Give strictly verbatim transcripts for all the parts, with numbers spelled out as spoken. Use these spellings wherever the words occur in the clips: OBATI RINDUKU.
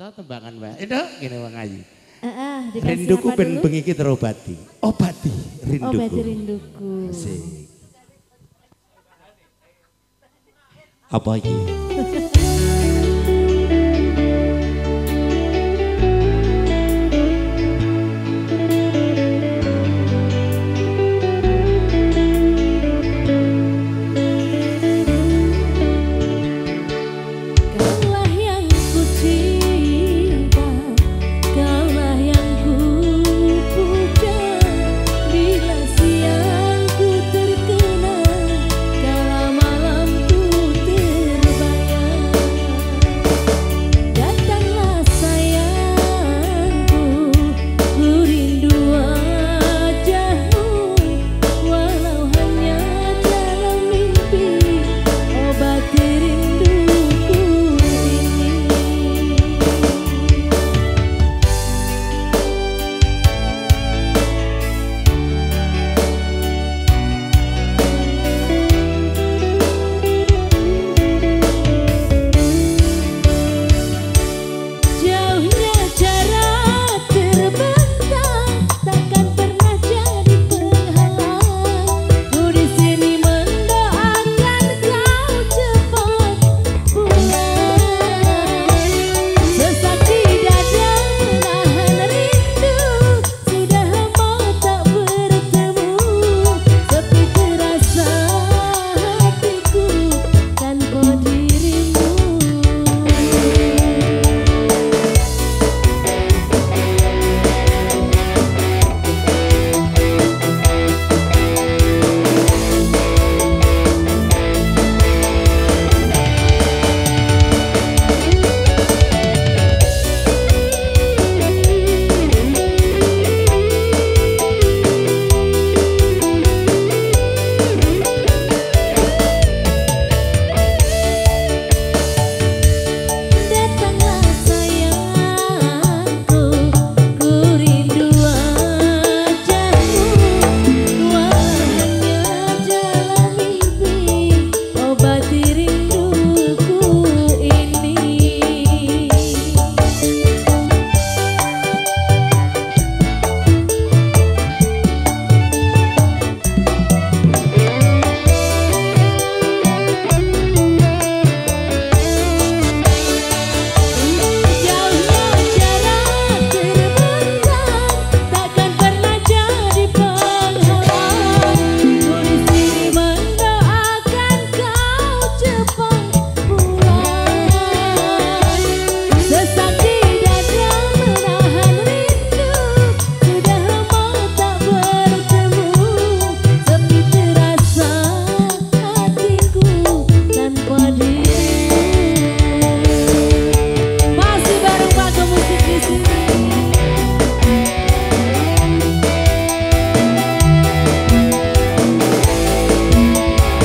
Atau tembangan Mbak, itu gini Bang Ayu. Uh, rinduku ben bengi ki terobati. Obati rinduku. Obati rinduku. Asik. Apa iki?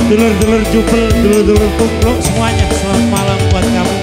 Dulur-dulur jubel, dulur-dulur kupluk semuanya, selamat malam buat kamu.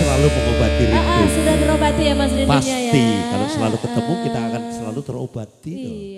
selalu mengobati rindu. Ah, ah, sudah terobati ya Mas rindunya. Pasti ya. Kalau selalu ketemu kita akan selalu terobati. Iya.